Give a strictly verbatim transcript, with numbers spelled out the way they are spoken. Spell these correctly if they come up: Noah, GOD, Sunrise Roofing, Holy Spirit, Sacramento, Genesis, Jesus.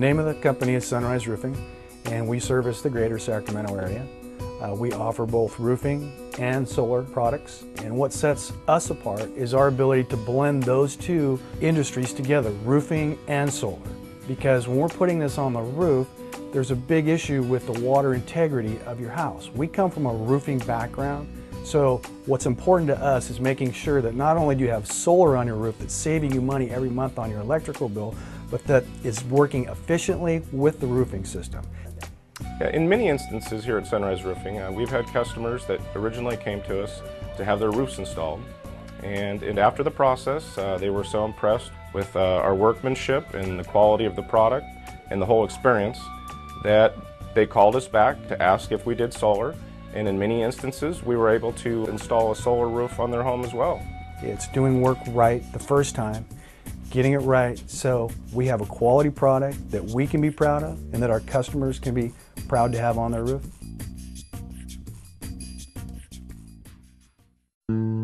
name of the company is Sunrise Roofing, and we service the greater Sacramento area. Uh, we offer both roofing and solar products, and what sets us apart is our ability to blend those two industries together, roofing and solar, because when we're putting this on the roof, there's a big issue with the water integrity of your house. We come from a roofing background, so what's important to us is making sure that not only do you have solar on your roof that's saving you money every month on your electrical bill, but that it's working efficiently with the roofing system. Yeah, in many instances here at Sunrise Roofing, uh, we've had customers that originally came to us to have their roofs installed. And, and after the process, uh, they were so impressed with uh, our workmanship and the quality of the product and the whole experience that they called us back to ask if we did solar. And in many instances, we were able to install a solar roof on their home as well. It's doing work right the first time, getting it right, so we have a quality product that we can be proud of and that our customers can be proud to have on their roof.